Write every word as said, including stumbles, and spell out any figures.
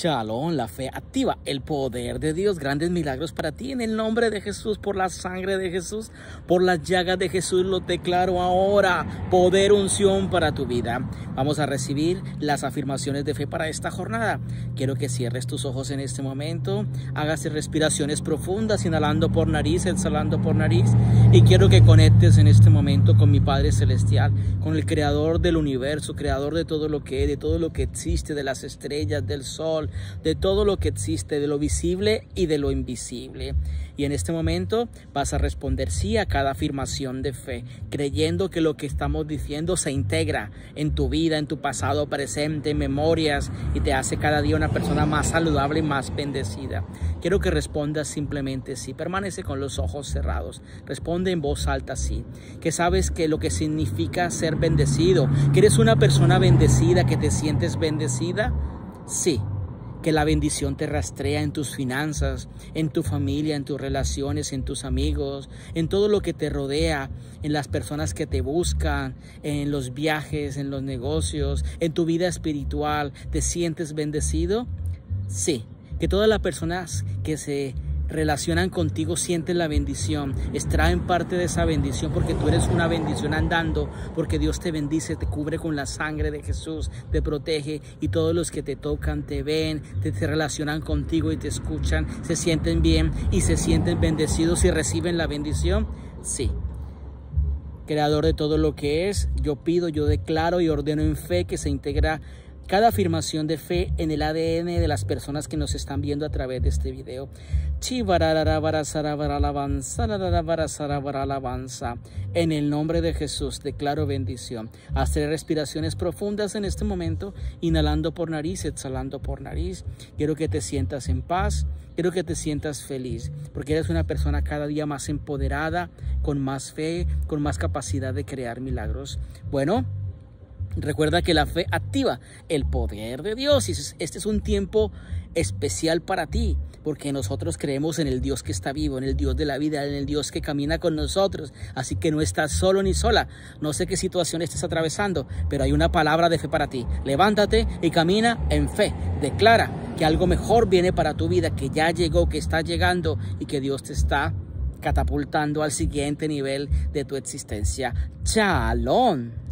Shalom, la fe activa, el poder de Dios, grandes milagros para ti en el nombre de Jesús, por la sangre de Jesús, por las llagas de Jesús, lo declaro ahora, poder, unción para tu vida. Vamos a recibir las afirmaciones de fe para esta jornada. Quiero que cierres tus ojos en este momento, hagas respiraciones profundas, inhalando por nariz, exhalando por nariz, y quiero que conectes en este momento con mi Padre Celestial, con el Creador del universo, Creador de todo lo que es, de todo lo que existe, de las estrellas, del sol, de todo lo que existe, de lo visible y de lo invisible. Y en este momento vas a responder sí a cada afirmación de fe, creyendo que lo que estamos diciendo se integra en tu vida, en tu pasado, presente, memorias, y te hace cada día una persona más saludable y más bendecida. Quiero que respondas simplemente sí. Permanece con los ojos cerrados. Responde en voz alta sí. Que sabes que lo que significa ser bendecido, que eres una persona bendecida, que te sientes bendecida, sí. Que la bendición te rastrea en tus finanzas, en tu familia, en tus relaciones, en tus amigos, en todo lo que te rodea, en las personas que te buscan, en los viajes, en los negocios, en tu vida espiritual. ¿Te sientes bendecido? Sí, que todas las personas que se relacionan contigo sienten la bendición, extraen parte de esa bendición, porque tú eres una bendición andando, porque Dios te bendice, te cubre con la sangre de Jesús, te protege, y todos los que te tocan, te ven, te, te relacionan contigo y te escuchan, se sienten bien y se sienten bendecidos y reciben la bendición. Sí. Creador de todo lo que es, yo pido, yo declaro y ordeno en fe que se integra cada afirmación de fe en el A D N de las personas que nos están viendo a través de este video. En el nombre de Jesús declaro bendición. Haz tres respiraciones profundas en este momento, inhalando por nariz, exhalando por nariz. Quiero que te sientas en paz, quiero que te sientas feliz, porque eres una persona cada día más empoderada, con más fe, con más capacidad de crear milagros. Bueno, recuerda que la fe activa el poder de Dios, y este es un tiempo especial para ti, porque nosotros creemos en el Dios que está vivo, en el Dios de la vida, en el Dios que camina con nosotros, así que no estás solo ni sola. No sé qué situación estés atravesando, pero hay una palabra de fe para ti. Levántate y camina en fe, declara que algo mejor viene para tu vida, que ya llegó, que está llegando, y que Dios te está catapultando al siguiente nivel de tu existencia. Shalom.